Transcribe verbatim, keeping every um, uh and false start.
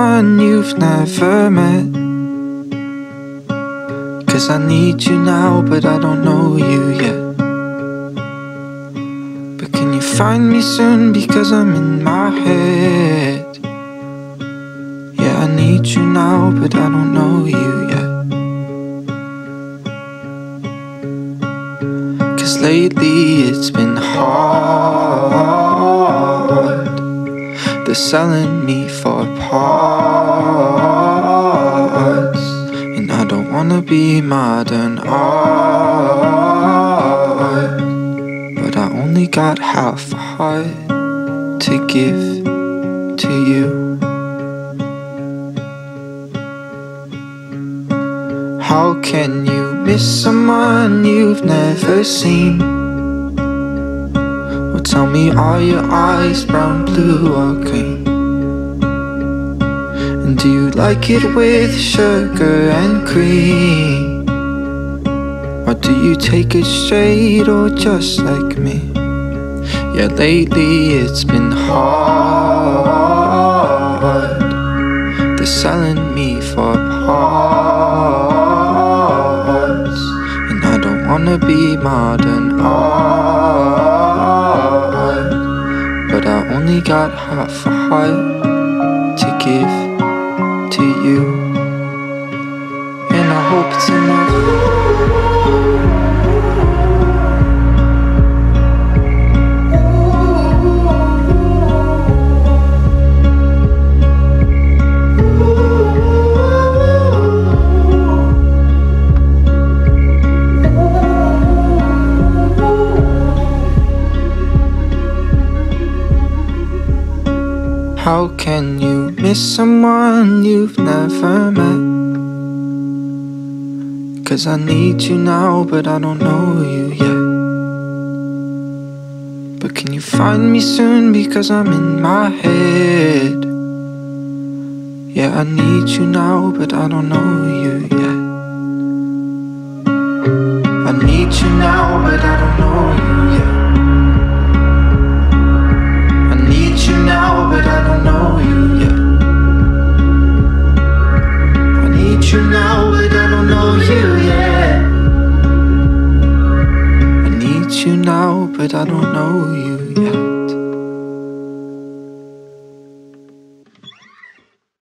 someone you've never met. Cause I need you now, but I don't know you yet. But can you find me soon, because I'm in my head. Yeah, I need you now, but I don't know you yet. Lately it's been hard. They're selling me for parts, and I don't wanna be modern art, but I only got half a heart to give to you. How can you miss someone you've never seen? Well, tell me, are your eyes brown, blue or green? And do you like it with sugar and cream? Or do you take it straight or just like me? Yeah, lately it's been hard. They're selling me for parts, and I don't wanna be modern art, but I only got half a heart to give to you, and I hope it's enough. How can you miss someone you've never met? Cause I need you now, but I don't know you yet. But can you find me soon, because I'm in my head. Yeah, I need you now, but I don't know you yet. I need you now, but I don't know you yet. I need you now, but I don't know you.